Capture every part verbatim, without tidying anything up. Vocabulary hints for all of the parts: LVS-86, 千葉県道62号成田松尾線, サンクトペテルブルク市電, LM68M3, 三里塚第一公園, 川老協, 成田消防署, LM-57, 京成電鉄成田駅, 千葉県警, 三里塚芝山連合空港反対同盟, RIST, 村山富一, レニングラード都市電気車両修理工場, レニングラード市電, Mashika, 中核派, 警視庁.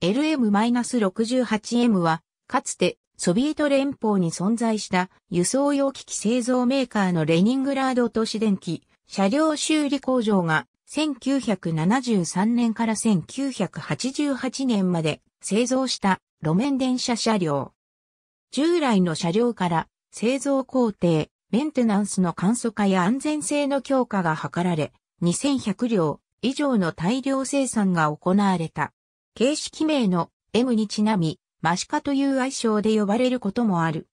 エルエムろくじゅうはちエム は、かつてソビエト連邦に存在した輸送用機器製造メーカーのレニングラード都市電気車両修理工場がせんきゅうひゃくななじゅうさんねんからせんきゅうひゃくはちじゅうはちねんまで製造した路面電車車両。従来の車両から製造工程、メンテナンスの簡素化や安全性の強化が図られ、にせんひゃくりょう以上の大量生産が行われた。形式名の エム にちなみ、マシカという愛称で呼ばれることもある。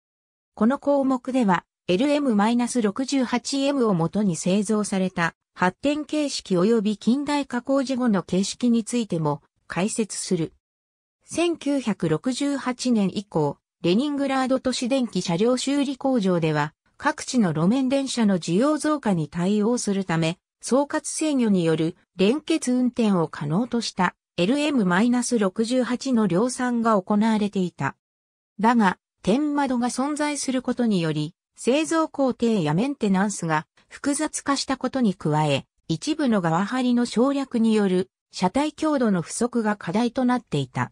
この項目では エルエムろくじゅうはちエム をもとに製造された発展形式及び近代化工事後の形式についても解説する。せんきゅうひゃくろくじゅうはちねん以降、レニングラード都市電気車両修理工場では各地の路面電車の需要増加に対応するため、総括制御による連結運転を可能とした。エルエムろくじゅうはち の量産が行われていた。だが、天窓が存在することにより、製造工程やメンテナンスが複雑化したことに加え、一部の側張りの省略による車体強度の不足が課題となっていた。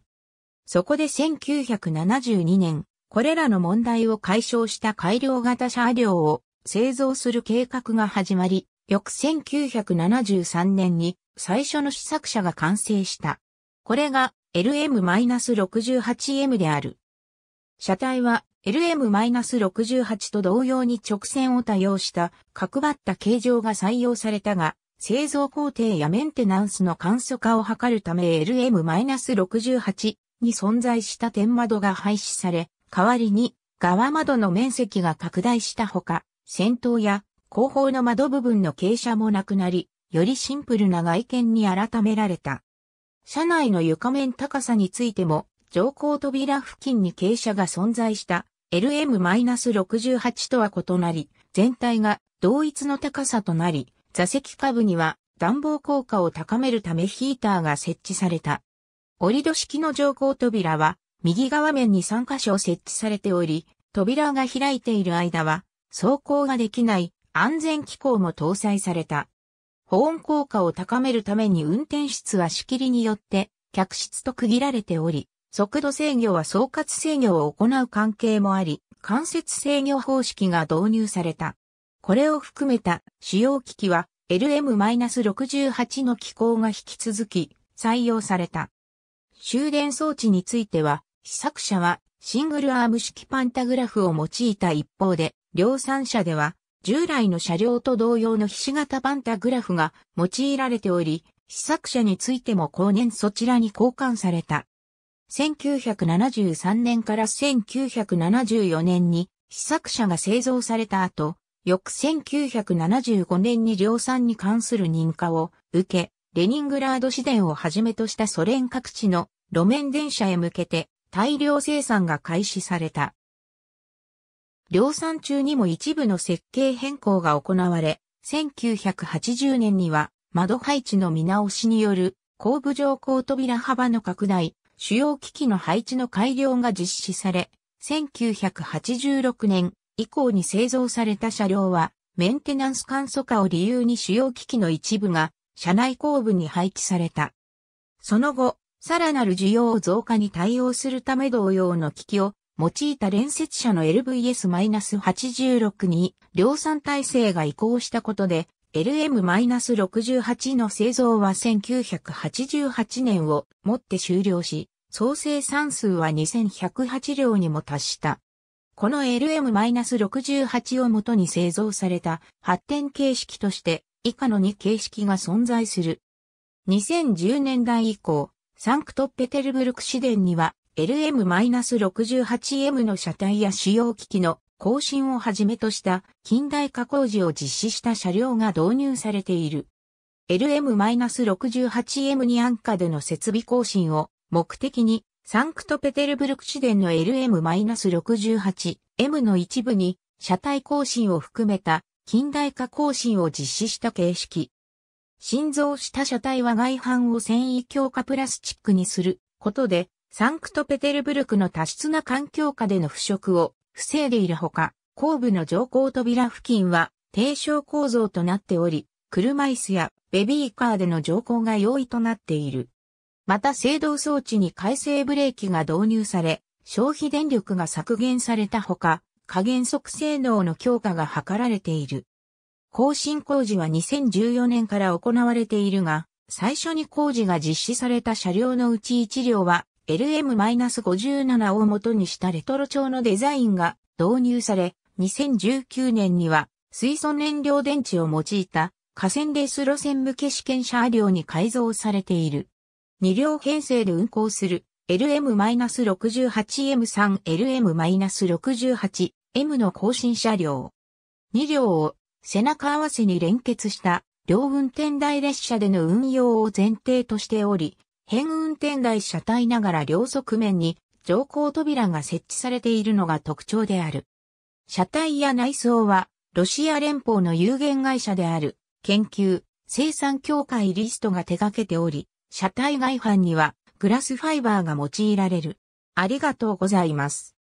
そこでせんきゅうひゃくななじゅうにねん、これらの問題を解消した改良型車両を製造する計画が始まり、翌せんきゅうひゃくななじゅうさんねんに最初の試作車が完成した。これが エルエムろくじゅうはちエム である。車体は エルエムろくじゅうはち と同様に直線を多用した角張った形状が採用されたが、製造工程やメンテナンスの簡素化を図るため エルエムろくじゅうはち に存在した天窓が廃止され、代わりに側窓の面積が拡大したほか、先頭や後方の窓部分の傾斜もなくなり、よりシンプルな外見に改められた。車内の床面高さについても、乗降扉付近に傾斜が存在した エルエムろくじゅうはち とは異なり、全体が同一の高さとなり、座席下部には暖房効果を高めるためヒーターが設置された。折戸式の乗降扉は、右側面にさんかしょ設置されており、扉が開いている間は、走行ができない。安全機構も搭載された。保温効果を高めるために運転室は仕切りによって客室と区切られており、速度制御は総括制御を行う関係もあり、間接制御方式が導入された。これを含めた主要機器は エルエムろくじゅうはち の機構が引き続き採用された。終電装置については、試作車はシングルアーム式パンタグラフを用いた一方で、量産車では、従来の車両と同様のひし形パンタグラフが用いられており、試作車についても後年そちらに交換された。せんきゅうひゃくななじゅうさんねんからせんきゅうひゃくななじゅうよねんに試作車が製造された後、翌せんきゅうひゃくななじゅうごねんに量産に関する認可を受け、レニングラード市電をはじめとしたソ連各地の路面電車へ向けて大量生産が開始された。量産中にも一部の設計変更が行われ、せんきゅうひゃくはちじゅうねんには窓配置の見直しによる後部乗降扉幅の拡大、主要機器の配置の改良が実施され、せんきゅうひゃくはちじゅうろくねん以降に製造された車両はメンテナンス簡素化を理由に主要機器の一部が車内後部に配置された。その後、さらなる需要増加に対応するため同様の機器を用いた連接車の エルブイエスはちじゅうろく に量産体制が移行したことで エルエムろくじゅうはち の製造はせんきゅうひゃくはちじゅうはちねんをもって終了し、総生産数はにせんひゃくはちりょうにも達した。この エルエムろくじゅうはち をもとに製造された発展形式として以下のにけいしきが存在する。にせんじゅうねんだい以降、サンクトペテルブルク市電にはエルエムろくじゅうはちエム の車体や主要機器の更新をはじめとした近代化工事を実施した車両が導入されている。エルエムろくじゅうはちエム に安価での設備更新を目的にサンクトペテルブルク市電の エルエムろくじゅうはちエム の一部に車体更新を含めた近代化更新を実施した形式。新造した車体は外板を繊維強化プラスチックにすることで、サンクトペテルブルクの多湿な環境下での腐食を防いでいるほか、後部の乗降扉付近は低床構造となっており、車椅子やベビーカーでの乗降が容易となっている。また制動装置に回生ブレーキが導入され、消費電力が削減されたほか、加減速性能の強化が図られている。更新工事はにせんじゅうよねんから行われているが、最初に工事が実施された車両のうちいち両は、エルエムごじゅうなな を元にしたレトロ調のデザインが導入され、にせんじゅうきゅうねんには水素燃料電池を用いた架線レース路線向け試験車両に改造されている。に両編成で運行する エルエムろくじゅうはちエムさん、エルエムろくじゅうはちエム の更新車両。に両を背中合わせに連結した両運転台列車での運用を前提としており、変運転台車体ながら両側面に乗降扉が設置されているのが特徴である。車体や内装はロシア連邦の有限会社である研究生産協会リストが手掛けており、車体外板にはグラスファイバーが用いられる。ありがとうございます。